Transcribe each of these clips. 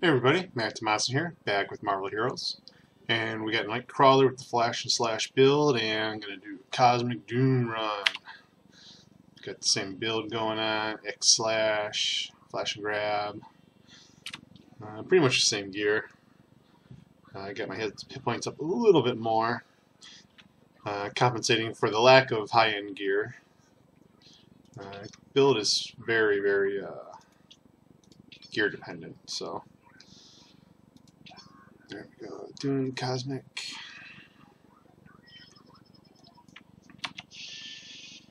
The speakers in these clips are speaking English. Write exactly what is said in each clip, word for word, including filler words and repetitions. Hey everybody, mac two monster here, back with Marvel Heroes. And we got Nightcrawler with the Flash and Slash build, and I'm going to do Cosmic Doom Run. Got the same build going on, X Slash, Flash and Grab. Uh, pretty much the same gear. I uh, got my hit points up a little bit more, uh, compensating for the lack of high-end gear. Uh, build is very, very uh, gear dependent, so... There we go, doing Cosmic.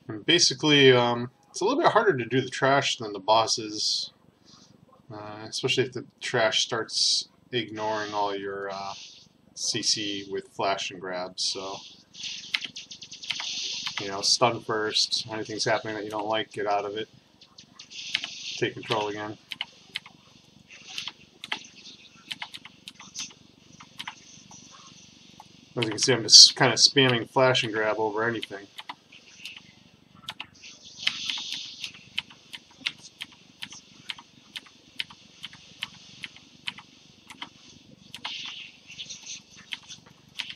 And basically, um, it's a little bit harder to do the trash than the bosses, uh, especially if the trash starts ignoring all your uh, C C with flash and grab. So, you know, stun first. Anything's happening that you don't like, get out of it. Take control again. As you can see, I'm just kind of spamming flash and grab over anything.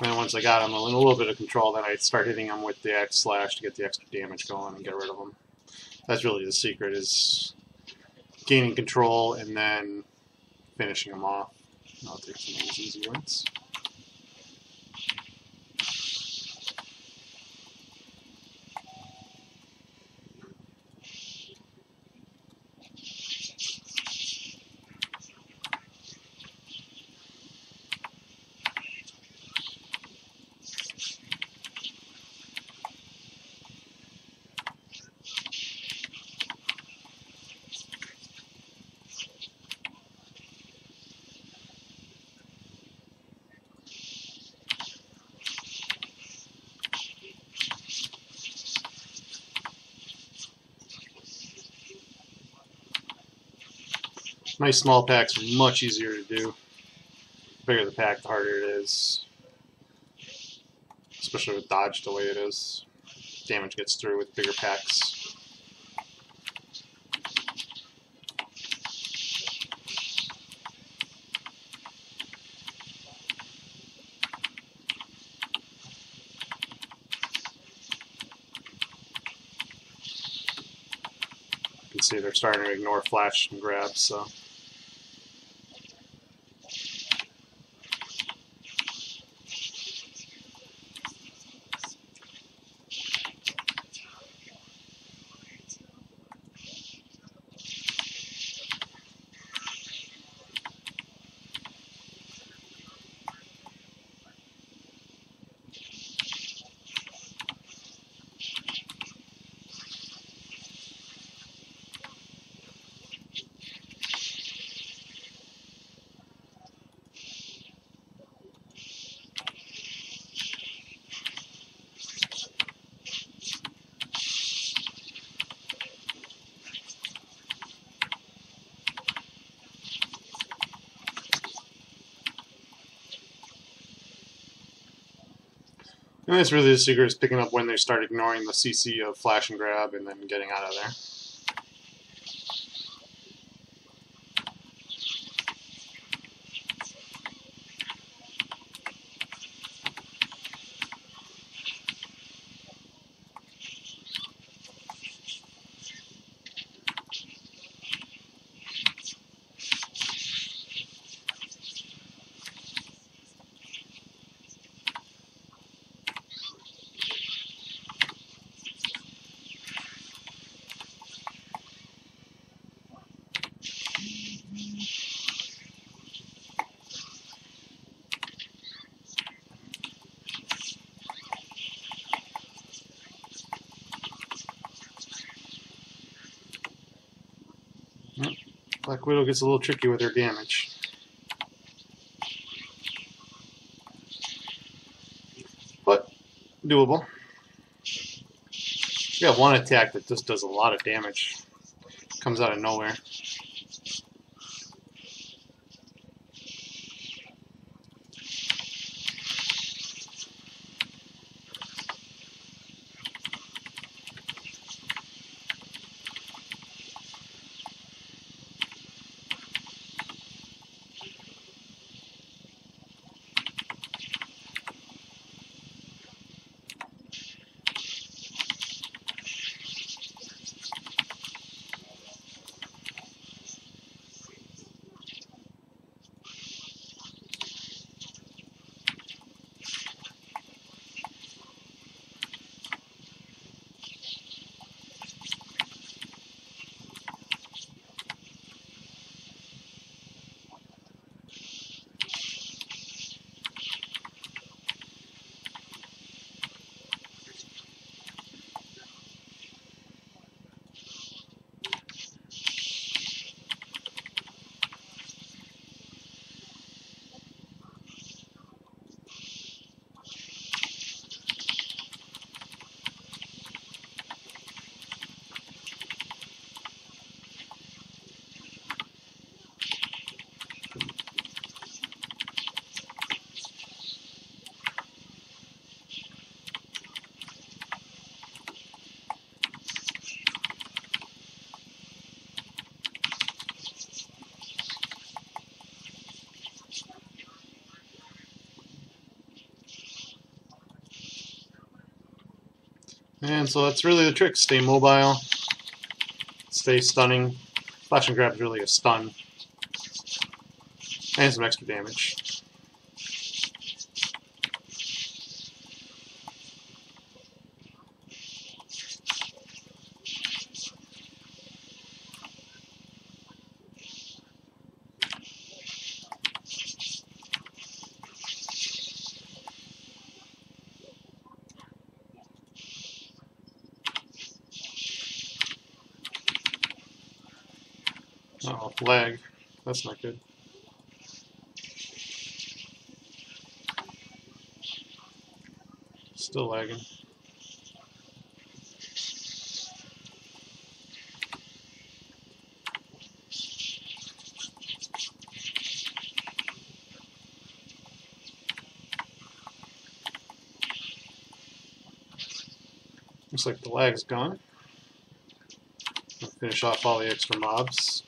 And once I got him in a little bit of control, then I start hitting him with the X slash to get the extra damage going and get rid of him. That's really the secret, is gaining control and then finishing him off. And I'll take some of these easy ones. Nice small packs are much easier to do. The bigger the pack, the harder it is. Especially with dodge the way it is. Damage gets through with bigger packs. You can see they're starting to ignore flash and grab, so... And that's really the secret, is picking up when they start ignoring the C C of flash and grab and then getting out of there. Black Widow gets a little tricky with her damage. But, doable. We got one attack that just does a lot of damage. Comes out of nowhere. And so that's really the trick. Stay mobile, stay stunning. Flash and grab is really a stun. And some extra damage. Uh-oh, lag. That's not good. Still lagging. Looks like the lag's gone. I'll finish off all the extra mobs.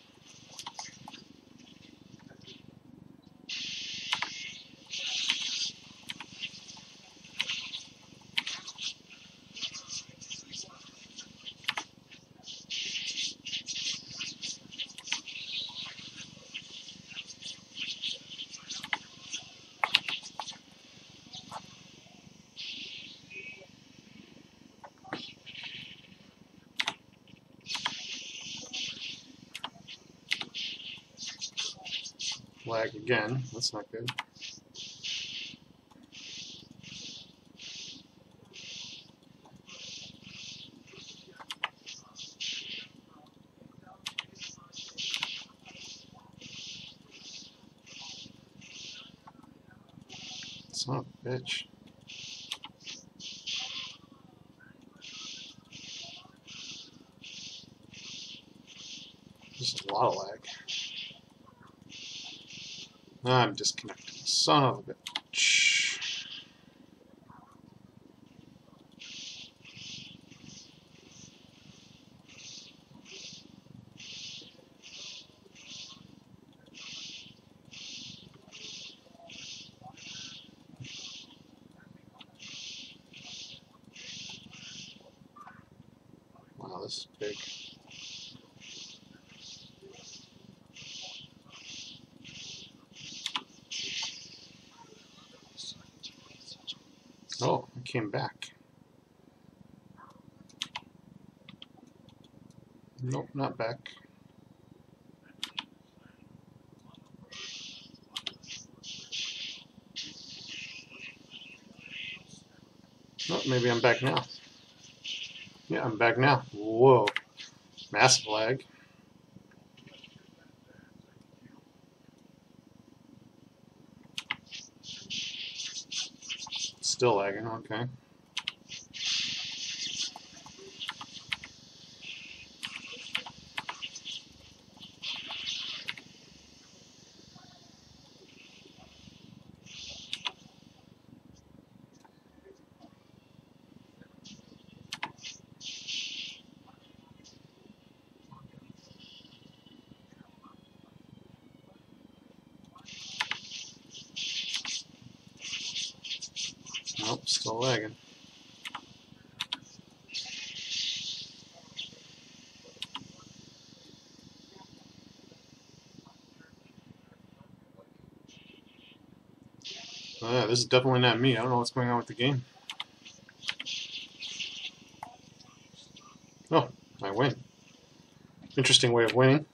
Lag again. That's not good. Son of a bitch. This is a lot of lag. I'm disconnected. Son of a bitch. Wow, this is big. Oh, I came back. Nope, not back. Oh, maybe I'm back now. Yeah, I'm back now. Whoa. Massive lag. Still lagging, okay. Nope, still lagging. Uh, this is definitely not me. I don't know what's going on with the game. Oh, I win. Interesting way of winning.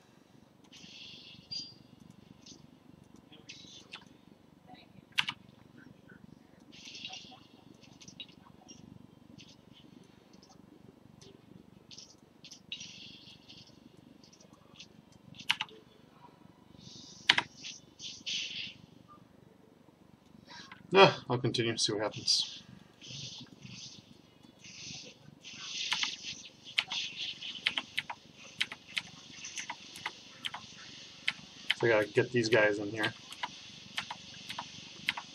No, I'll continue to see what happens. So I gotta get these guys in here.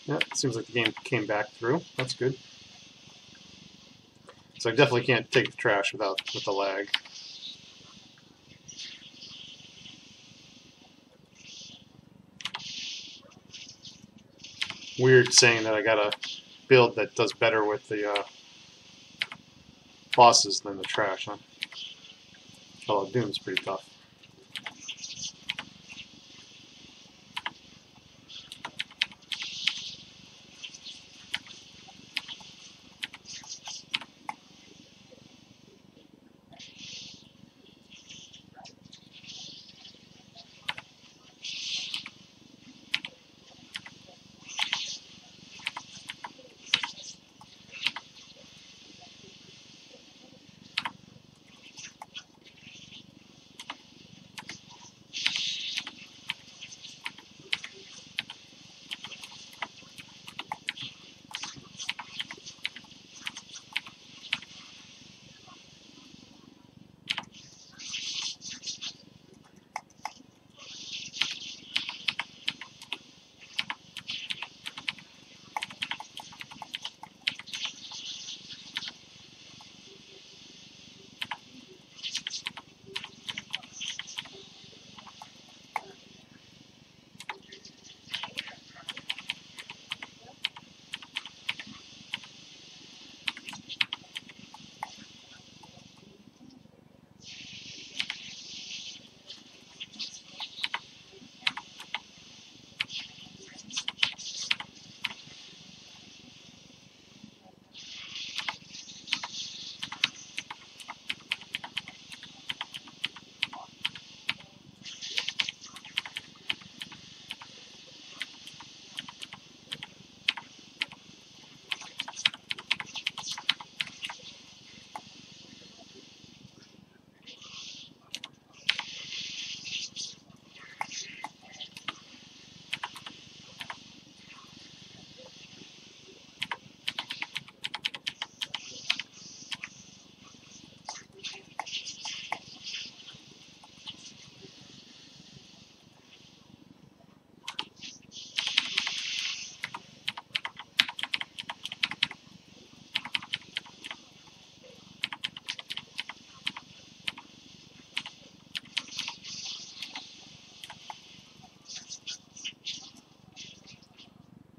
Yeah, seems like the game came back through. That's good. So I definitely can't take the trash without with the lag. Weird saying that I got a build that does better with the uh, bosses than the trash, huh? Call of Doom's pretty tough.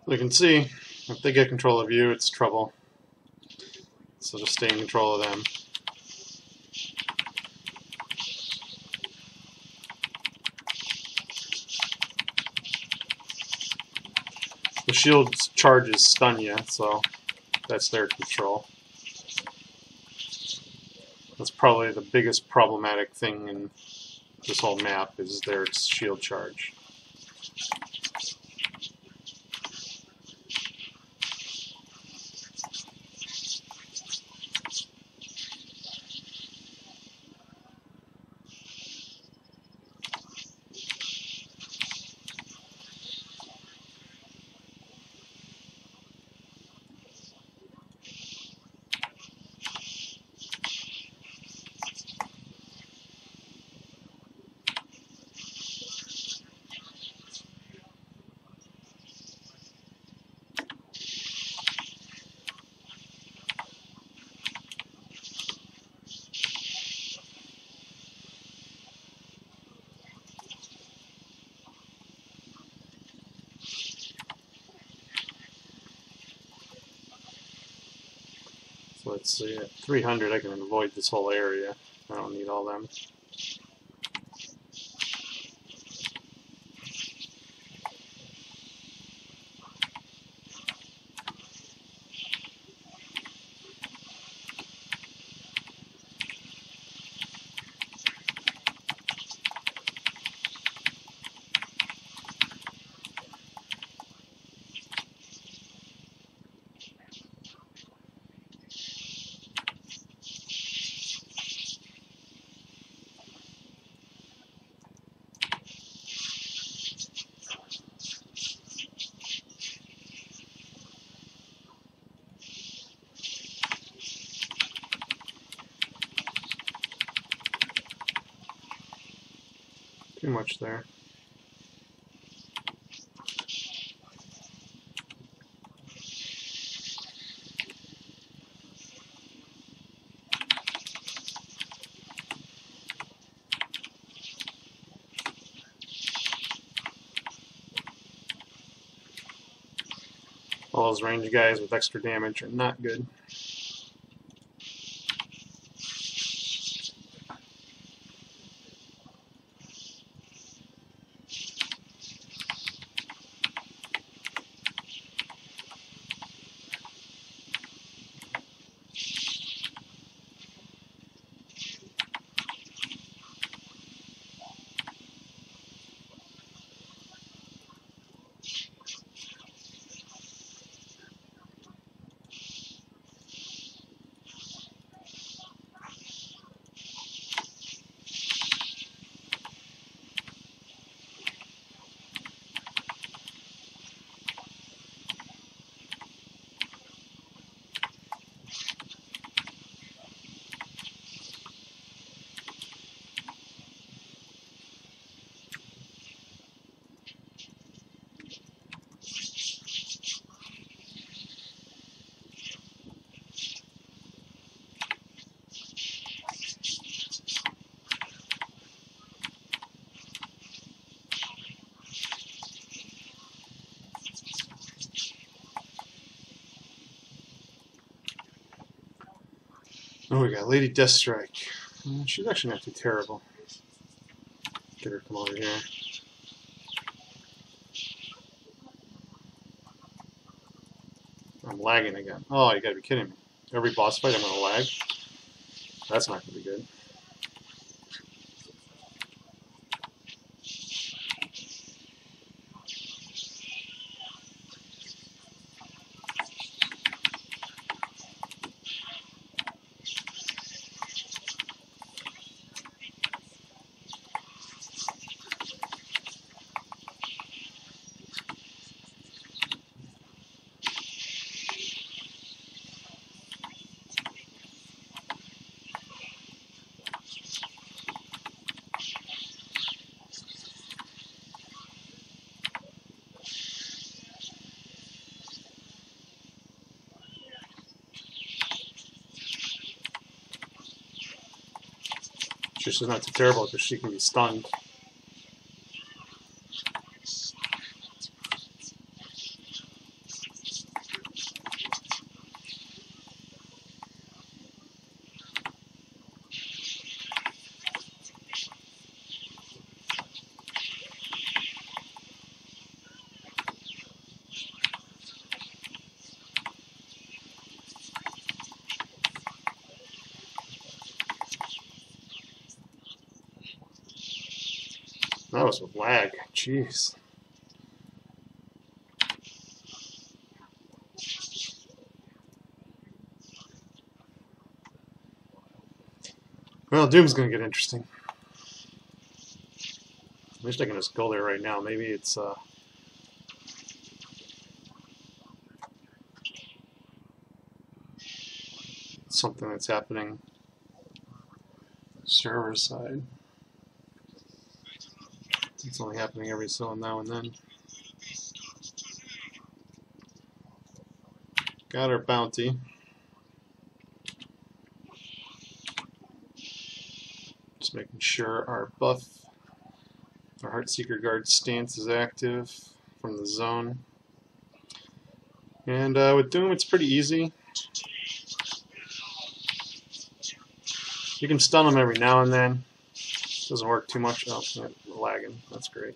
You can see, if they get control of you, it's trouble. So just stay in control of them. The shield's charges stun you, so that's their control. That's probably the biggest problematic thing in this whole map, is their shield charge. So let's see, at three hundred I can avoid this whole area. I don't need all them. Too much there. All those range guys with extra damage are not good. Oh, we got Lady Deathstrike. She's actually not too terrible. Get her to come over here. I'm lagging again. Oh, you gotta be kidding me. Every boss fight I'm gonna lag. That's not gonna be good. She's not too terrible because she can be stunned. That was a lag, jeez. Well, Doom's gonna get interesting. I wish I can just go there right now. Maybe it's uh something that's happening server side. It's only happening every so now and then. Got our bounty. Just making sure our buff, our Heartseeker Guard stance is active from the zone. And uh, with Doom, it's pretty easy. You can stun them every now and then. Doesn't work too much. Oh, we're lagging. That's great.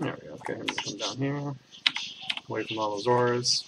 There we go, okay, I'm gonna come down here, away from all those auras.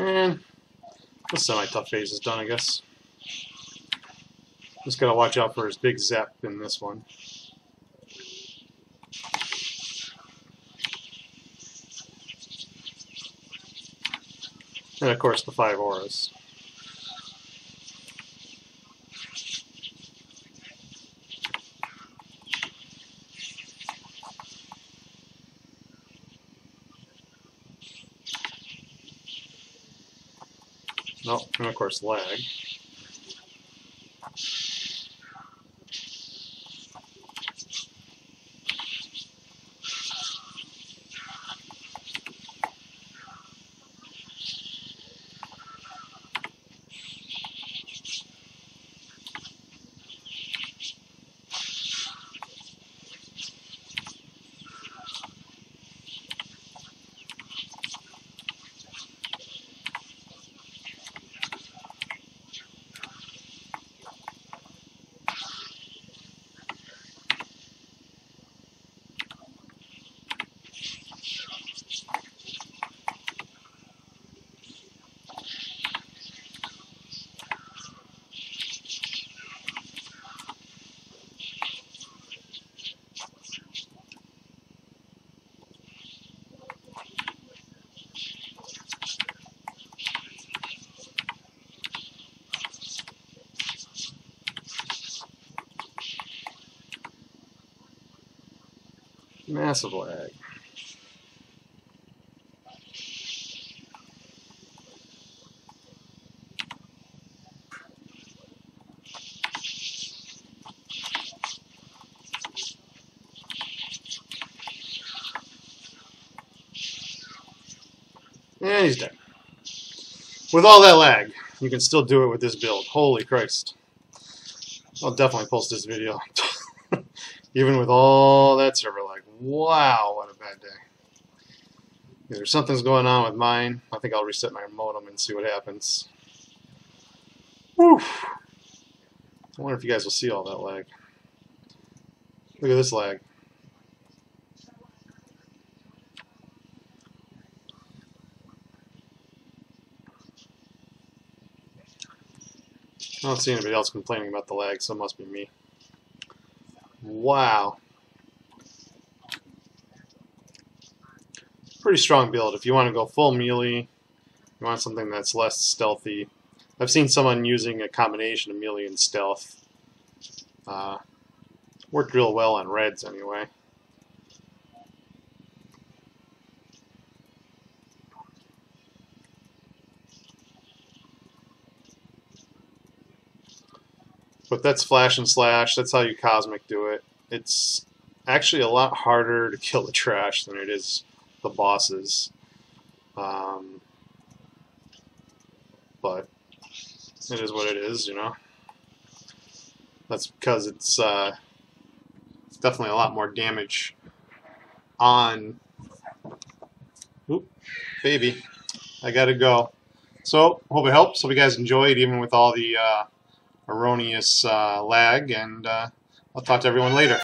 And the semi-tough phase is done, I guess. Just gotta watch out for his big zap in this one. And of course the five auras. Oh, and of course lag. Massive lag. And he's dead. With all that lag, you can still do it with this build. Holy Christ. I'll definitely post this video. Even with all that server lag. Wow, what a bad day. Either something's going on with mine. I think I'll reset my modem and see what happens. Whew. I wonder if you guys will see all that lag. Look at this lag. I don't see anybody else complaining about the lag, so it must be me. Wow. Pretty strong build. If you want to go full melee, you want something that's less stealthy. I've seen someone using a combination of melee and stealth. Uh, worked real well on reds anyway. But that's Flash and Slash. That's how you Cosmic do it. It's actually a lot harder to kill the trash than it is the bosses. Um, but it is what it is, you know. That's because it's, uh, it's definitely a lot more damage on... Oop, baby. I gotta go. So, hope it helps. Hope you guys enjoyed, even with all the... Uh, erroneous uh, lag, and uh, I'll talk to everyone later.